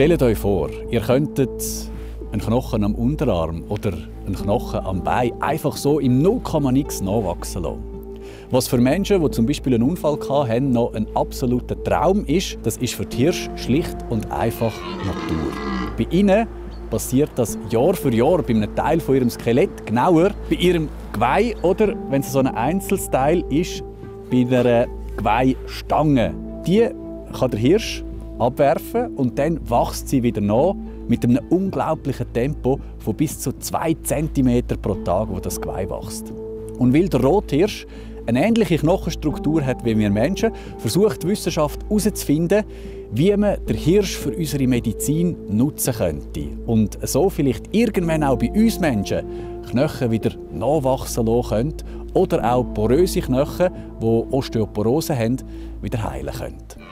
Stellt euch vor, ihr könntet einen Knochen am Unterarm oder einen Knochen am Bein einfach so im 0,x nachwachsen lassen. Was für Menschen, die zum Beispiel einen Unfall hatten, noch ein absoluter Traum ist, das ist für die Hirsche schlicht und einfach Natur. Bei ihnen passiert das Jahr für Jahr bei einem Teil von ihrem Skelett, genauer bei ihrem Geweih oder, wenn es so ein Einzelteil ist, bei einer Geweihstange. Die kann der Hirsch abwerfen und dann wächst sie wieder nach mit einem unglaublichen Tempo von bis zu 2 cm pro Tag, wo das Geweih wächst. Und weil der Rothirsch eine ähnliche Knochenstruktur hat wie wir Menschen, versucht die Wissenschaft herauszufinden, wie man den Hirsch für unsere Medizin nutzen könnte. Und so vielleicht irgendwann auch bei uns Menschen Knochen wieder nachwachsen lassen können oder auch poröse Knochen, die Osteoporose haben, wieder heilen können.